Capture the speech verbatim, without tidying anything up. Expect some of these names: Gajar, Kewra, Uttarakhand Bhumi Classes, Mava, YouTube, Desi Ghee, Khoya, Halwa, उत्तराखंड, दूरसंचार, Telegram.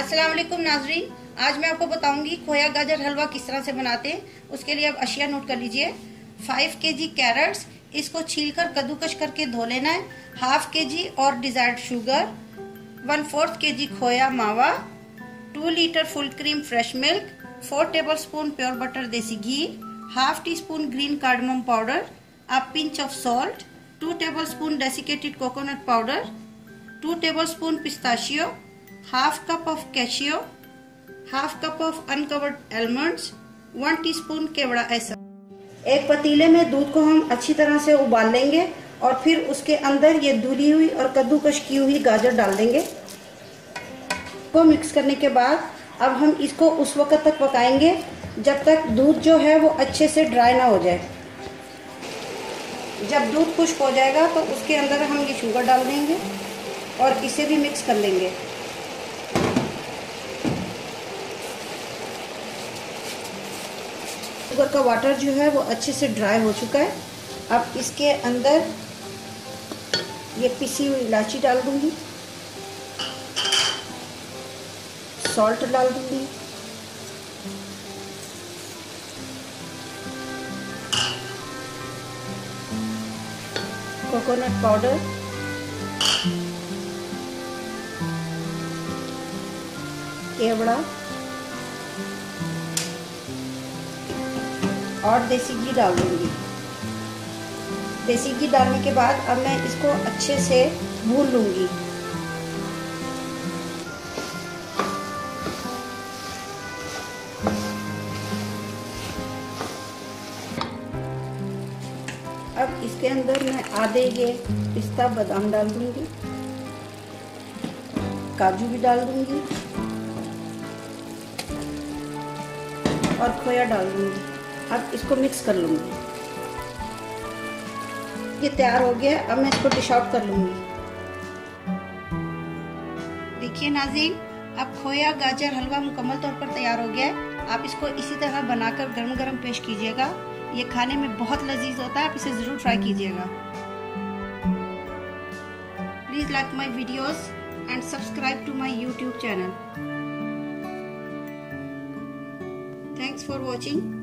अस्सलाम वालेकुम नाजरीन, आज मैं आपको बताऊंगी खोया गाजर हलवा किस तरह से बनाते हैं। उसके लिए आप अशिया नोट कर लीजिए। फाइव के जी कैरेट्स, इसको छीलकर कद्दूकश करके धो लेना है। हाफ के जी और डिजायर्ड शुगर, वन फोर्थ के जी khoya mawa, two litre full cream fresh milk, four tablespoon pure butter desi ghee, half teaspoon green cardamom powder, a pinch of salt, two tablespoon desiccated coconut powder, two tablespoon pistachio, half cup of cashew, half cup of uncovered almonds, one teaspoon kewra essence. एक पतीले में दूध को हम अच्छी तरह से उबाल लेंगे और फिर उसके अंदर ये धुली हुई और कद्दूकश की हुई गाजर डाल देंगे। को मिक्स करने के बाद अब हम इसको उस वक्त तक पकाएंगे जब तक दूध जो है वो अच्छे से ड्राई ना हो जाए। जब दूध खुश्क हो जाएगा तो उसके अंदर हम ये शुगर डाल देंगे और इसे भी मिक्स कर लेंगे। शुगर का वाटर जो है वो अच्छे से ड्राई हो चुका है। अब इसके अंदर ये पिसी हुई इलायची डाल दूंगी, सॉल्ट डाल दूंगी, कोकोनट पाउडर, केवड़ा और देसी घी डाल दूंगी। देसी घी डालने के बाद अब मैं इसको अच्छे से भून लूंगी। अब इसके अंदर मैं आधे ये पिस्ता बादाम डाल दूंगी, काजू भी डाल दूंगी और खोया डाल दूंगी। अब इसको मिक्स कर लूंगी। ये तैयार हो गया। अब मैं इसको डिश आउट कर लूंगी। देखिए नाज़रीन, अब खोया गाजर हलवा मुकम्मल तौर पर तैयार हो गया है। आप इसको इसी तरह बनाकर गर्म गर्म पेश कीजिएगा। ये खाने में बहुत लजीज होता है, आप इसे ज़रूर ट्राई कीजिएगा। Please like my videos and subscribe to my YouTube channel. Thanks for watching.